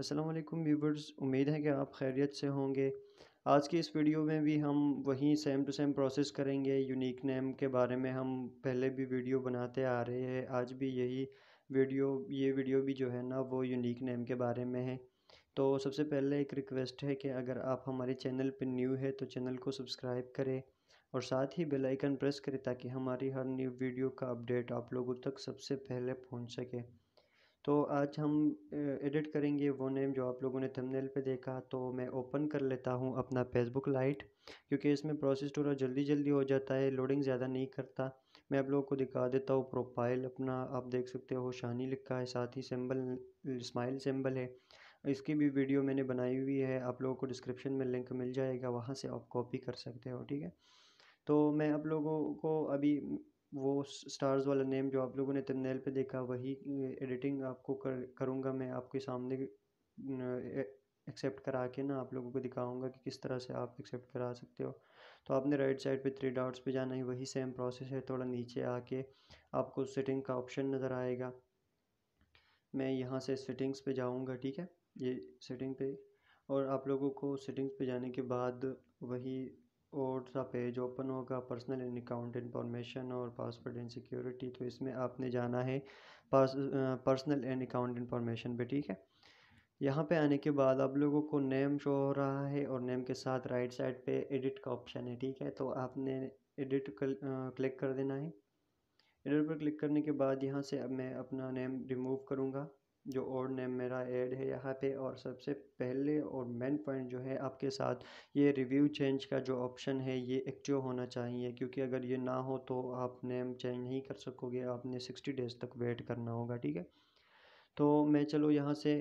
अस्सलाम वालेकुम व्यूअर्स, उम्मीद है कि आप खैरियत से होंगे। आज की इस वीडियो में भी हम वही सेम टू सेम प्रोसेस करेंगे। यूनिक नेम के बारे में हम पहले भी वीडियो बनाते आ रहे हैं, आज भी यही वीडियो भी जो है ना वो यूनिक नेम के बारे में है। तो सबसे पहले एक रिक्वेस्ट है कि अगर आप हमारे चैनल पर न्यू है तो चैनल को सब्सक्राइब करें और साथ ही बेल आइकन प्रेस करें ताकि हमारी हर न्यू वीडियो का अपडेट आप लोगों तक सबसे पहले पहुंच सके। तो आज हम एडिट करेंगे वो नेम जो आप लोगों ने थंबनेल पे देखा। तो मैं ओपन कर लेता हूं अपना फेसबुक लाइट, क्योंकि इसमें प्रोसेस थोड़ा जल्दी जल्दी हो जाता है, लोडिंग ज़्यादा नहीं करता। मैं आप लोगों को दिखा देता हूँ प्रोफाइल अपना, आप देख सकते हो शानी लिखा है, साथ ही सिंबल स्माइल सिंबल है, इसकी भी वीडियो मैंने बनाई हुई है। आप लोगों को डिस्क्रिप्शन में लिंक मिल जाएगा, वहाँ से आप कॉपी कर सकते हो, ठीक है। तो मैं आप लोगों को अभी वो स्टार्स वाला नेम जो आप लोगों ने थंबनेल पे देखा वही एडिटिंग आपको करूँगा। मैं आपके सामने एक्सेप्ट करा के ना आप लोगों को दिखाऊंगा कि किस तरह से आप एक्सेप्ट करा सकते हो। तो आपने राइट साइड पे 3 डॉट्स पे जाना है, वही सेम प्रोसेस है। थोड़ा नीचे आके आपको सेटिंग का ऑप्शन नज़र आएगा, मैं यहाँ से सेटिंग्स पे जाऊँगा, ठीक है, ये सेटिंग पे। और आप लोगों को सेटिंग्स पे जाने के बाद वही और सा पेज ओपन होगा, पर्सनल एंड अकाउंट इन्फॉर्मेशन और पासवर्ड एंड सिक्योरिटी। तो इसमें आपने जाना है पर्सनल एंड अकाउंट इन्फॉर्मेशन पे, ठीक है। यहाँ पे आने के बाद आप लोगों को नेम शो हो रहा है और नेम के साथ राइट साइड पे एडिट का ऑप्शन है, ठीक है। तो आपने एडिट क्लिक कर देना है। एडिट पर क्लिक करने के बाद यहाँ से अब मैं अपना नेम रिमूव करूँगा जो और नेम मेरा ऐड है यहाँ पे। और सबसे पहले और मेन पॉइंट जो है आपके साथ ये रिव्यू चेंज का जो ऑप्शन है ये एक्टिव होना चाहिए, क्योंकि अगर ये ना हो तो आप नेम चेंज नहीं कर सकोगे, आपने 60 डेज़ तक वेट करना होगा, ठीक है। तो मैं चलो यहाँ से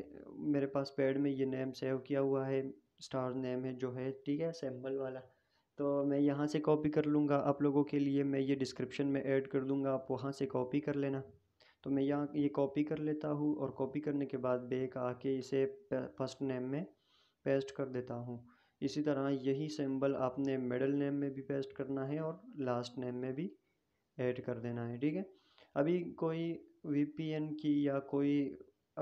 मेरे पास पैड में ये नेम सेव किया हुआ है, स्टार नेम है जो है, ठीक है, सैम्बल वाला। तो मैं यहाँ से कॉपी कर लूँगा आप लोगों के लिए, मैं ये डिस्क्रिप्शन में ऐड कर दूँगा, आप वहाँ से कॉपी कर लेना। तो मैं यहाँ ये कॉपी कर लेता हूँ और कॉपी करने के बाद बैक आके इसे फर्स्ट नेम में पेस्ट कर देता हूँ। इसी तरह यही सिंबल आपने मिडिल नेम में भी पेस्ट करना है और लास्ट नेम में भी ऐड कर देना है, ठीक है। अभी कोई वीपीएन की या कोई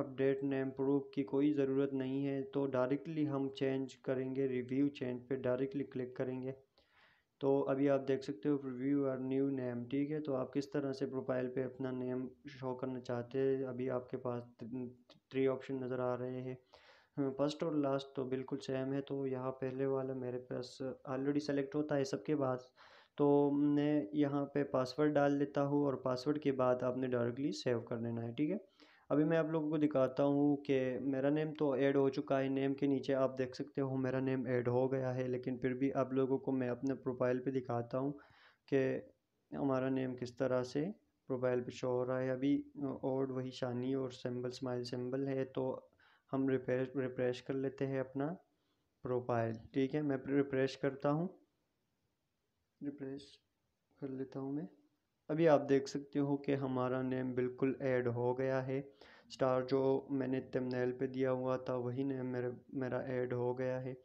अपडेट नेम प्रूफ की कोई ज़रूरत नहीं है, तो डायरेक्टली हम चेंज करेंगे, रिव्यू चेंज पे डायरेक्टली क्लिक करेंगे। तो अभी आप देख सकते हो रिव्यू और न्यू नेम, ठीक है। तो आप किस तरह से प्रोफाइल पे अपना नेम शो करना चाहते हैं, अभी आपके पास 3 ऑप्शन नज़र आ रहे हैं, फर्स्ट और लास्ट तो बिल्कुल सेम है। तो यहाँ पहले वाला मेरे पास ऑलरेडी सेलेक्ट होता है सबके पास, तो मैं यहाँ पे पासवर्ड डाल देता हूँ और पासवर्ड के बाद आपने डायरेक्टली सेव कर देना है, ठीक है। अभी मैं आप लोगों को दिखाता हूँ कि मेरा नेम तो ऐड हो चुका है, नेम के नीचे आप देख सकते हो मेरा नेम ऐड हो गया है, लेकिन फिर भी आप लोगों को मैं अपने प्रोफाइल पे दिखाता हूँ कि हमारा नेम किस तरह से प्रोफाइल पे शो हो रहा है। अभी और वही शानी और सिंबल स्माइल सिंबल है, तो हम रिफ्रेश कर लेते हैं अपना प्रोफाइल, ठीक है। मैं रिफ्रेश करता हूँ, रिफ्रेश कर लेता हूँ मैं। अभी आप देख सकते हो कि हमारा नेम बिल्कुल ऐड हो गया है, स्टार जो मैंने थंबनेल पे दिया हुआ था वही नेम मेरा ऐड हो गया है।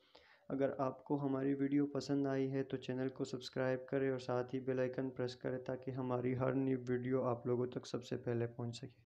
अगर आपको हमारी वीडियो पसंद आई है तो चैनल को सब्सक्राइब करें और साथ ही बेल आइकन प्रेस करें ताकि हमारी हर नई वीडियो आप लोगों तक सबसे पहले पहुंच सके।